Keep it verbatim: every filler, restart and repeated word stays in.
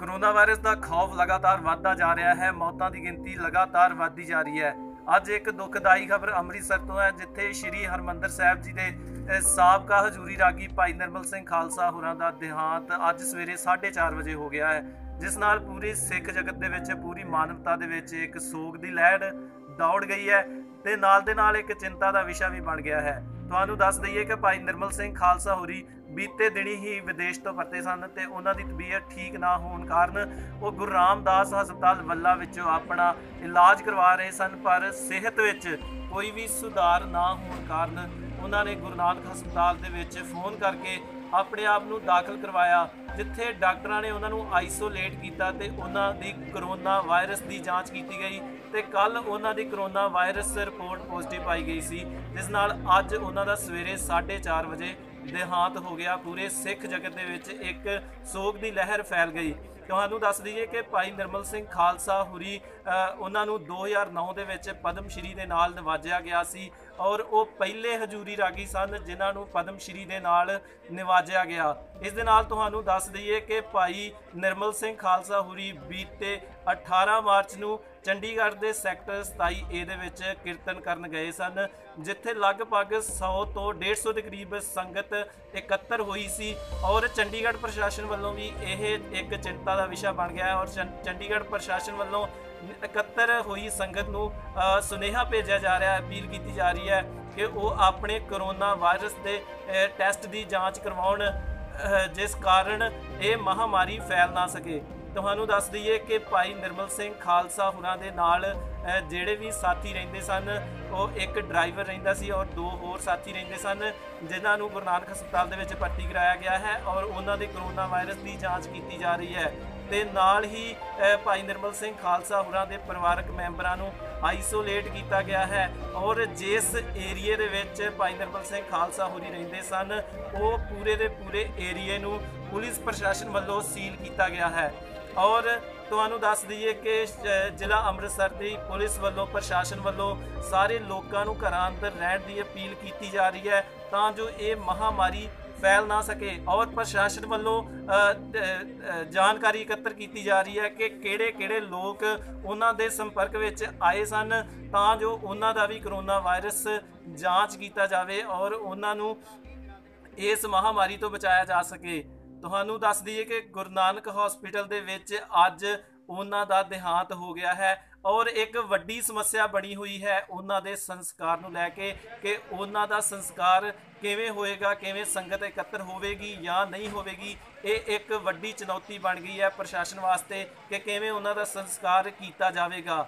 Corona virus का खौफ लगातार बढ़ता जा रहा है, मौतों की गिनती लगातार बढ़ती जा रही है। ਅੱਜ एक दुखदाई खबर अमृतसर तो है, जिथे श्री हरिमंदर साहब जी के साबका हजूरी रागी भाई निर्मल सिंह खालसा होरां दा देहांत अज सवेरे साढ़े चार बजे हो गया है, जिस नाल पूरी सिख जगत दे विच पूरी मानवता दे विच एक सोग की लहर दौड़ गई है ते नाल दे नाल एक चिंता का विषय भी बन गया है। तुहानूं दस दईए कि भाई निर्मल सिंह खालसा होरी बीते दिन ही विदेश तो परते सन ते उन्हां दी तबीयत ठीक ना होने कारण वो गुरु रामदास हस्पताल वल्ला विचों अपना इलाज करवा रहे सन, पर सेहत विच कोई भी सुधार ना होने कारण उन्हां ने गुरु नानक हस्पताल दे विच फोन करके अपने आप नूं दाखिल करवाया, जिथे डॉक्टरां ने उन्हां नूं आइसोलेट किया ते उन्हां दी करोना वायरस की जाँच की गई ते कल उन्हां दी करोना वायरस रिपोर्ट पॉजिटिव आई गई सी, जिस नाल अज उन्हां दा सवेरे साढ़े चार बजे देहांत हो गया। पूरे सिख जगत दे विच एक सोग की लहर फैल गई। तुहानूं दस दईए कि भाई निर्मल सिंह खालसा हुरी उन्होंने दो हज़ार नौ दे विच पद्मश्री दे नाल नवाजिया गया सी और वो पहले हजूरी रागी सन जिन्होंने पद्मश्री दे नाल नवाजिया गया। इस दे नाल तुहानूं दस दईए कि भाई निर्मल सिंह खालसा हुरी बीते अठारह मार्च नूं चंडीगढ़ के सैक्टर सत्ताईस ए दे विच कीर्तन करन गए सन, जिथे लगभग सौ तो डेढ़ सौ के करीब संगत इकट्ठर हुई सी और चंडीगढ़ प्रशासन वालों भी यह एक चिंता का विषय बन गया है और चंडीगढ़ प्रशासन वालों इकट्ठर हुई संगत नूं सुनेहा भेजा जा रहा है, अपील की जा रही है कि वो अपने कोरोना वायरस के टैसट की जाँच करवाउण, जिस कारण ये महामारी फैल ना सके। तुहानू दस दईए कि भाई निर्मल सिंह खालसा होरां दे नाल जिहड़े भी साथी रहिंदे सन वो एक ड्राइवर रहिंदा सी और दो होर साथी रहिंदे सन जिन्हां नूं गुरु नानक हस्पताल दे विच भर्ती कराया गया है और उन्हां दे करोना वायरस की जाँच की जा रही है ते नाल ही भाई निर्मल सिंह खालसा होरां दे परिवारक मैंबरां नूं आइसोलेट किया गया है और जिस एरिए दे विच भाई निर्मल सिंह खालसा होरी रहिंदे सन वो पूरे दे पूरे एरिए नूं पुलिस प्रशासन वालों सील किया गया है। और तुहानूं दस दईए कि जिला अमृतसर की पुलिस वालों प्रशासन वालों सारे लोगों को घर अंदर रहने की अपील की जा रही है तां जो ये महामारी फैल ना सके और प्रशासन वालों जानकारी एकत्र की जा रही है कि किहड़े किहड़े लोग उन्हां दे संपर्क विच आए सन तां जो उन्हां दा भी करोना वायरस जाँच किया जाए और उन्हां नूं इस महामारी तो बचाया जा सके। तुहानूं दस दईए कि गुरु नानक हॉस्पिटल दे विच अज उन्हां दा देहांत हो गया है और एक वड्डी समस्या बनी हुई है उन्हां दे संस्कार नूं लैके कि उन्हां दा संस्कार किवें होएगा, किवें संगत एकत्र होवेगी या नहीं होवेगी, ये एक वड्डी चुनौती बन गई है प्रशासन वास्ते कि किवें उन्हां दा संस्कार कीता जावेगा।